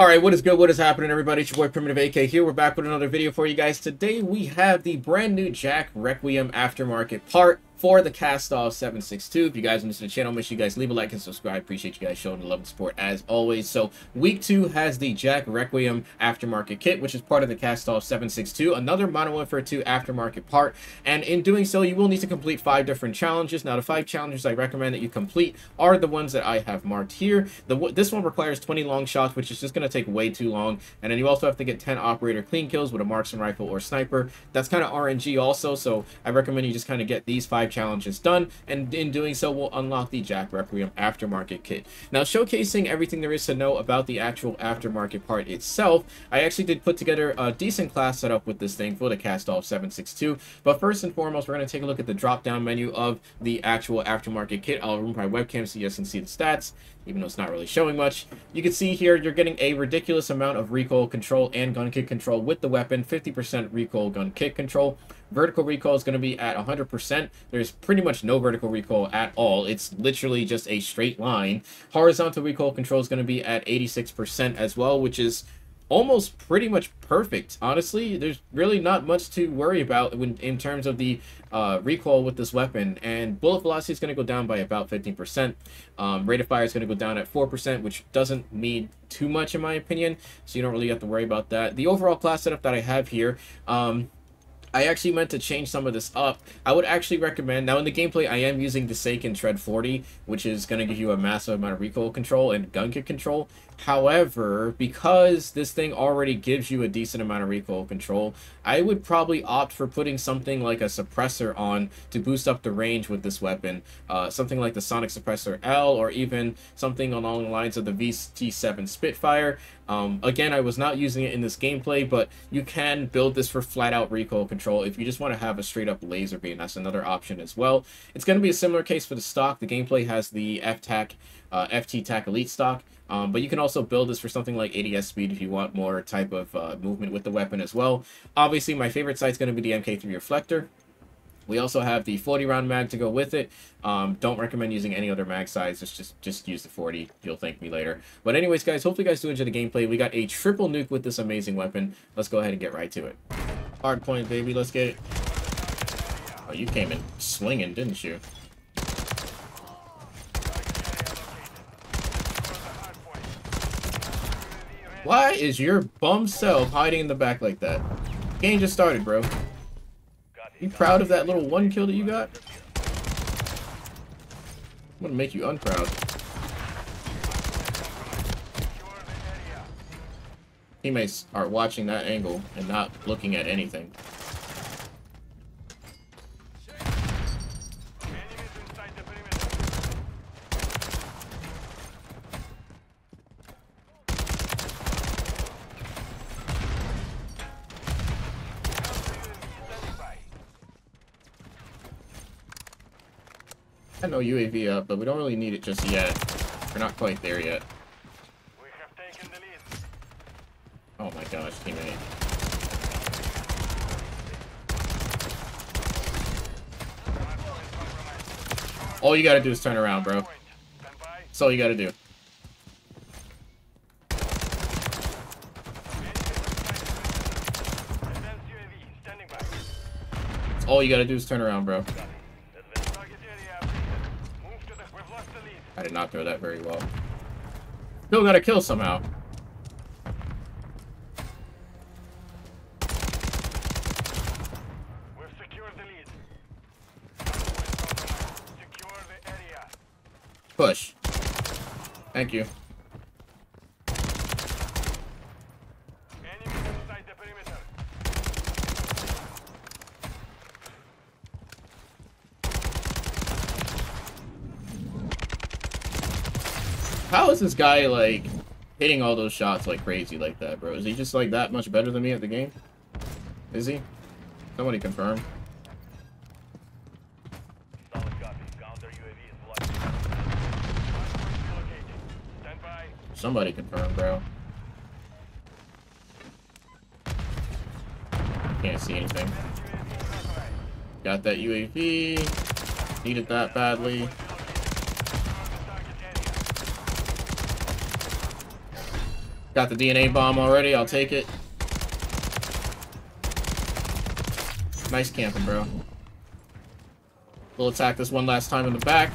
Alright, what is good? What is happening, everybody? It's your boy Primitive AK here. We're back with another video for you guys. Today we have the brand new JAK Requiem Aftermarket Part for the Kastov 762. If you guys are new to the channel, make sure you guys leave a like and subscribe. Appreciate you guys showing the love and support as always. So week 2 has the JAK Requiem aftermarket kit, which is part of the Kastov 762, another Modern Warfare 2 aftermarket part. And in doing so, you will need to complete 5 different challenges. Now, the 5 challenges I recommend that you complete are the ones that I have marked here. This one requires 20 long shots, which is just going to take way too long. And then you also have to get 10 operator clean kills with a marksman rifle or sniper. That's kind of RNG also, so I recommend you just kind of get these 5 challenges done, and in doing so we'll unlock the JAK Requiem aftermarket kit. Now, showcasing everything there is to know about the actual aftermarket part itself, I actually did put together a decent class setup with this thing for the Kastov 762, but first and foremost we're going to take a look at the drop down menu of the actual aftermarket kit. I'll remove my webcam so you guys can see the stats, even though it's not really showing much. You can see here you're getting a ridiculous amount of recoil control and gun kick control with the weapon. 50% recoil gun kick control. Vertical recoil is going to be at 100%. There's pretty much no vertical recoil at all. It's literally just a straight line. Horizontal recoil control is going to be at 86% as well, which is almost pretty much perfect. Honestly, there's really not much to worry about in terms of the recoil with this weapon. And bullet velocity is going to go down by about 15%. Rate of fire is going to go down at 4%, which doesn't mean too much in my opinion. So you don't really have to worry about that. The overall class setup that I have here, I actually meant to change some of this up. I would actually recommend, now in the gameplay I am using the Saiken Tread 40, which is going to give you a massive amount of recoil control and gun kick control. However, because this thing already gives you a decent amount of recoil control, I would probably opt for putting something like a suppressor on to boost up the range with this weapon. Something like the Sonic Suppressor L, or even something along the lines of the VT7 Spitfire. Again, I was not using it in this gameplay, but you can build this for flat out recoil control if you just want to have a straight up laser beam. That's another option as well. It's going to be a similar case for the stock. The gameplay has the FT-TAC Elite stock. But you can also build this for something like ADS speed if you want more type of movement with the weapon as well. Obviously, my favorite site's going to be the MK3 reflector. We also have the 40-round mag to go with it. Don't recommend using any other mag size. Just use the 40. You'll thank me later. But anyways, guys, hopefully you guys do enjoy the gameplay. We got a triple nuke with this amazing weapon. Let's go ahead and get right to it. Hard point, baby. Let's get it. Oh, you came in swinging, didn't you? Why is your bum self hiding in the back like that? Game just started, bro. You proud of that little one kill that you got? I'm gonna make you unproud. Teammates are watching that angle and not looking at anything. I know UAV up, but we don't really need it just yet. We're not quite there yet. We have taken the lead. Oh my gosh, teammate. All you gotta do is turn around, bro. That's all you gotta do. That's all you gotta do is turn around, bro. I did not throw that very well. Still got a kill somehow. We've secured the lead. Secure the area. Push. Thank you. Enemies inside the perimeter. How is this guy, like, hitting all those shots like crazy like that, bro? Is he just, like, that much better than me at the game? Is he? Somebody confirm. Somebody confirm, bro. Can't see anything. Got that UAV. Needed that badly. Got the DNA bomb already. I'll take it. Nice camping, bro. We'll attack this one last time in the back.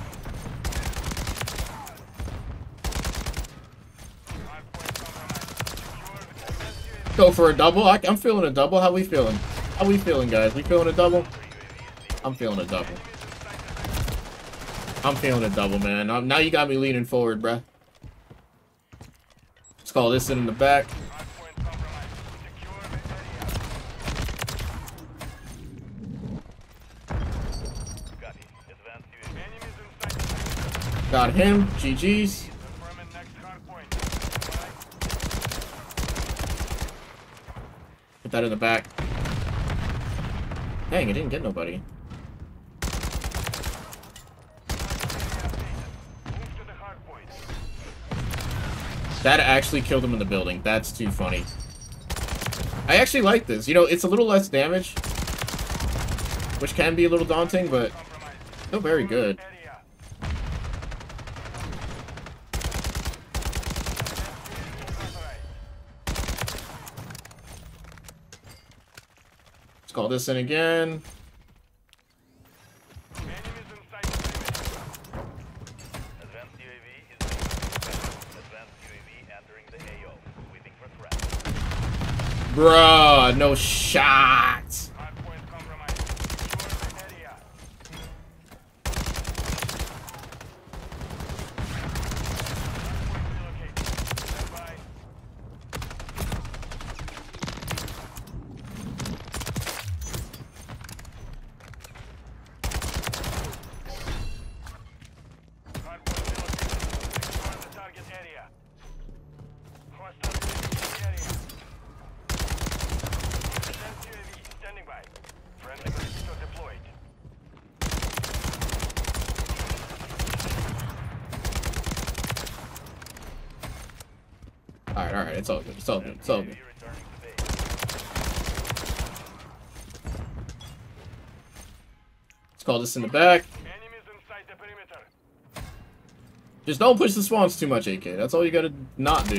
Go for a double. I'm feeling a double. How we feeling? How we feeling, guys? We feeling a double? I'm feeling a double. I'm feeling a double, man. Now you got me leaning forward, bruh. Let's call this in the back. Got him. GG's. Put that in the back. Dang, it didn't get nobody. That actually killed him in the building. That's too funny. I actually like this. You know, it's a little less damage, which can be a little daunting, but still very good. Let's call this in again. Bruh, no shots. Alright, it's all good, it's all good, it's all good. Let's call this in the back. Just don't push the spawns too much, AK. That's all you gotta not do.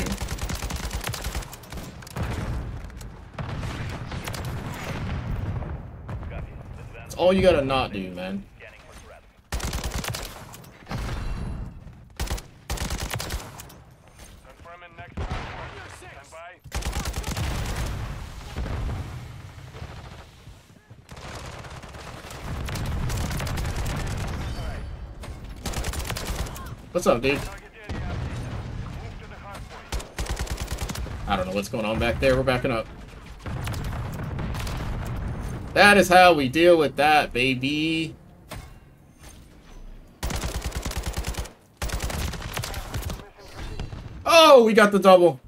That's all you gotta not do, man. What's up, dude? I don't know what's going on back there. We're backing up. That is how we deal with that, baby. Oh, we got the double.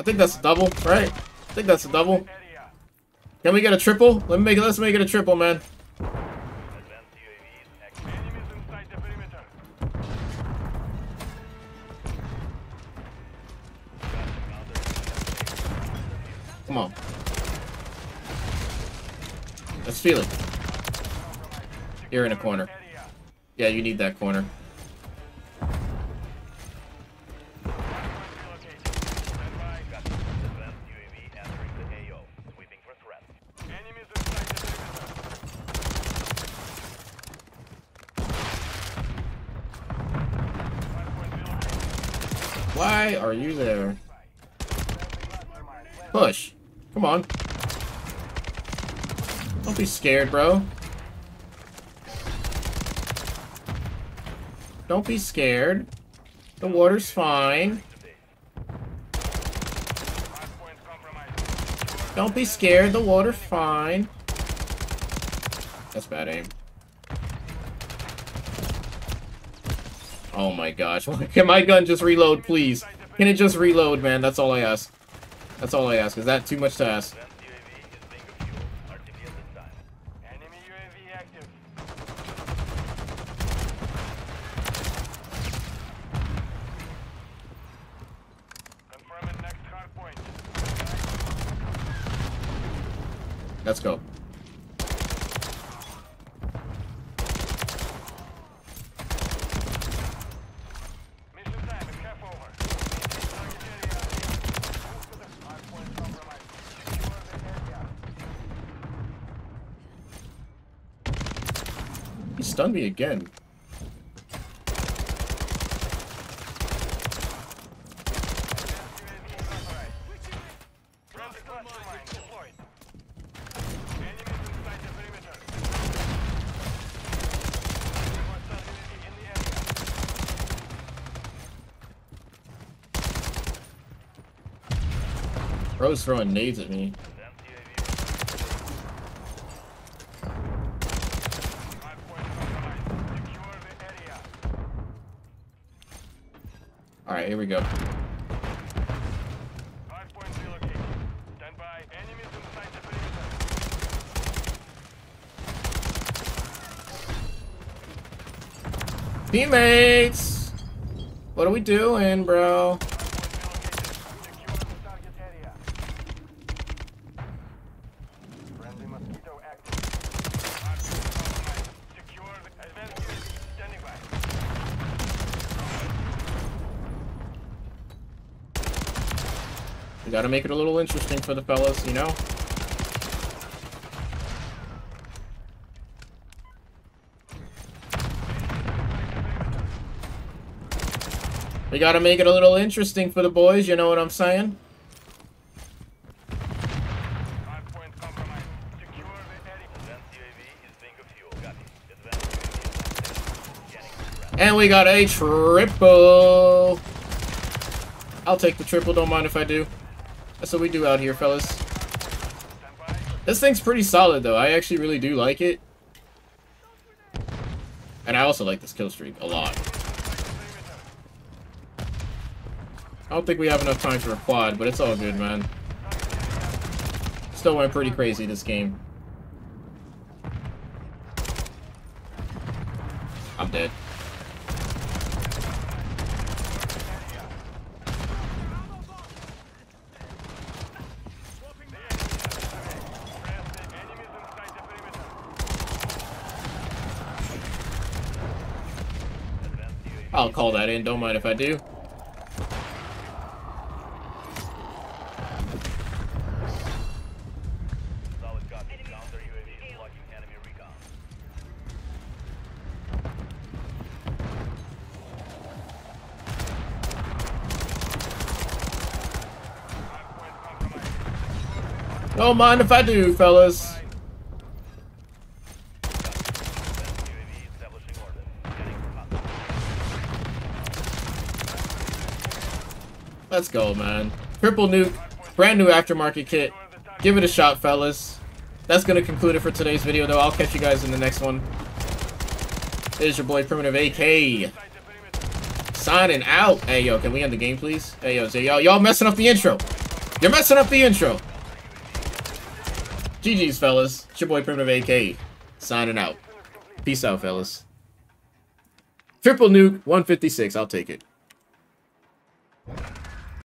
I think that's a double, right? I think that's a double. Can we get a triple? Let's make it a triple, man. Come on. Let's feel it. You're in a corner. Yeah, you need that corner. Why are you there? Push. Come on. Don't be scared, bro. Don't be scared. The water's fine. Don't be scared. The water's fine. That's bad aim. Oh my gosh. Can my gun just reload, please? Can it just reload, man? That's all I ask. That's all I ask. Is that too much to ask? Let's go. stunned me again. Bro's throwing nades at me. All right, here we go. Teammates, what are we doing, bro? We gotta make it a little interesting for the fellas, you know? We gotta make it a little interesting for the boys, you know what I'm saying? And we got a triple! I'll take the triple, don't mind if I do. That's what we do out here, fellas. This thing's pretty solid, though. I actually really do like it. And I also like this kill streak a lot. I don't think we have enough time for a quad, but it's all good, man. Still went pretty crazy this game. I'm dead. I'll call that in, don't mind if I do. Don't mind if I do, fellas. Let's go, man. Triple nuke, brand new aftermarket kit. Give it a shot, fellas. That's going to conclude it for today's video, though. I'll catch you guys in the next one. There's your boy, Primitive AK. Signing out. Hey, yo, can we end the game, please? Hey, yo, so y'all messing up the intro. You're messing up the intro. GG's, fellas. It's your boy, Primitive AK. Signing out. Peace out, fellas. Triple nuke, 156. I'll take it.